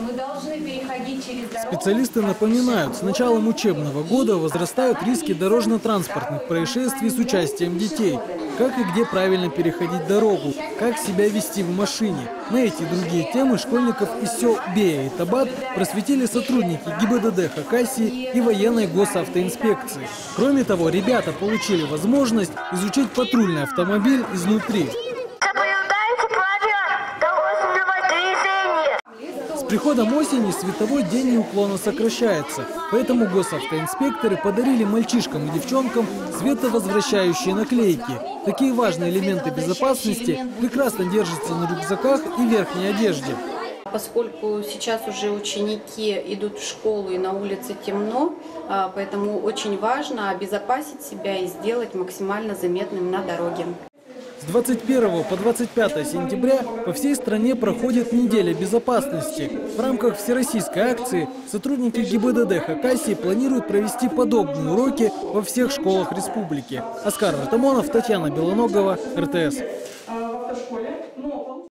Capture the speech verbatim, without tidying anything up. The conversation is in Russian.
Вы должны переходить через дорогу. Специалисты напоминают, с началом учебного года возрастают риски дорожно-транспортных происшествий с участием детей. Как и где правильно переходить дорогу, как себя вести в машине. На эти другие темы школьников из сел Бея и Табат просветили сотрудники ГИБДД Хакасии и военной госавтоинспекции. Кроме того, ребята получили возможность изучить патрульный автомобиль изнутри. С приходом осени световой день неуклонно сокращается, поэтому госавтоинспекторы подарили мальчишкам и девчонкам световозвращающие наклейки. Такие важные элементы безопасности прекрасно держатся на рюкзаках и верхней одежде. Поскольку сейчас уже ученики идут в школу и на улице темно, поэтому очень важно обезопасить себя и сделать максимально заметным на дороге. С двадцать первого по двадцать пятое сентября по всей стране проходит Неделя безопасности. В рамках всероссийской акции сотрудники ГИБДД Хакасии планируют провести подобные уроки во всех школах республики. Оскар Ратамонов, Татьяна Белоногова, эр тэ эс.